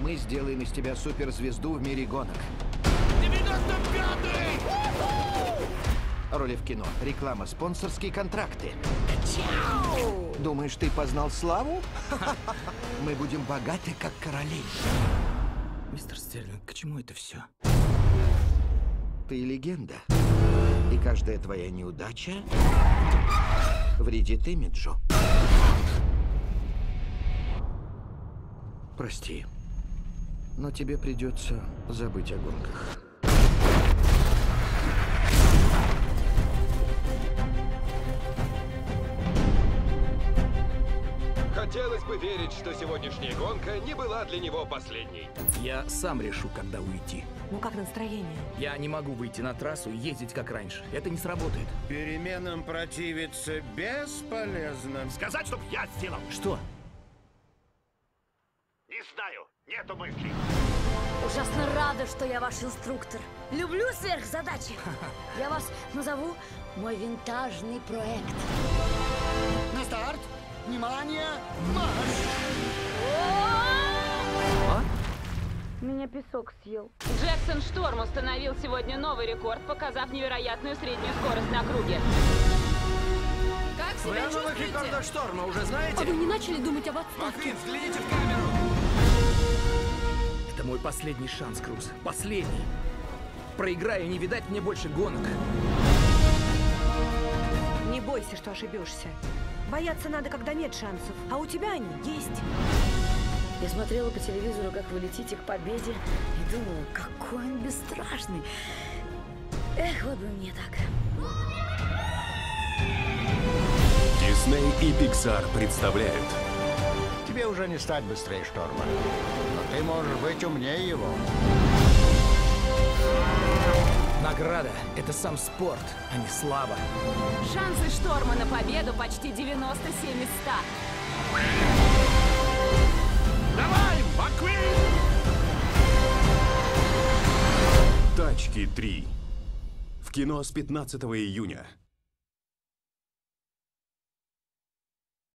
Мы сделаем из тебя суперзвезду в мире гонок. 95-й! Роли в кино, реклама, спонсорские контракты. Чау! Думаешь, ты познал славу? Мы будем богаты, как короли. Мистер Стерлинг, к чему это все? Ты легенда. И каждая твоя неудача вредит имиджу. Прости. Но тебе придется забыть о гонках. Хотелось бы верить, что сегодняшняя гонка не была для него последней. Я сам решу, когда уйти. Ну как настроение? Я не могу выйти на трассу и ездить как раньше. Это не сработает. Переменам противиться бесполезно. Сказать, чтоб я сделал. Что? Не знаю. Нету мыслей. Ужасно рада, что я ваш инструктор. Люблю сверхзадачи. Я вас назову мой винтажный проект. На старт! Внимание! Марш! Меня песок съел. Джексон Шторм установил сегодня новый рекорд, показав невероятную среднюю скорость на круге. Как себя чувствуете? Вы о новых рекордах Шторма уже знаете? А вы не начали думать об отставке? Макрин, взгляните в камеру! Это мой последний шанс, Круз. Последний. Проиграю, не видать мне больше гонок. Не бойся, что ошибешься. Бояться надо, когда нет шансов. А у тебя они есть. Я смотрела по телевизору, как вы летите к победе, и думала, какой он бесстрашный. Эх, вот бы мне так. Дисней и Пиксар представляют. Тебе уже не стать быстрее Шторма. Ты можешь быть умнее его. Награда — это сам спорт, а не слава. Шансы Шторма на победу почти 97 из 100. Давай, Маквин! Тачки 3. В кино с 15 июня.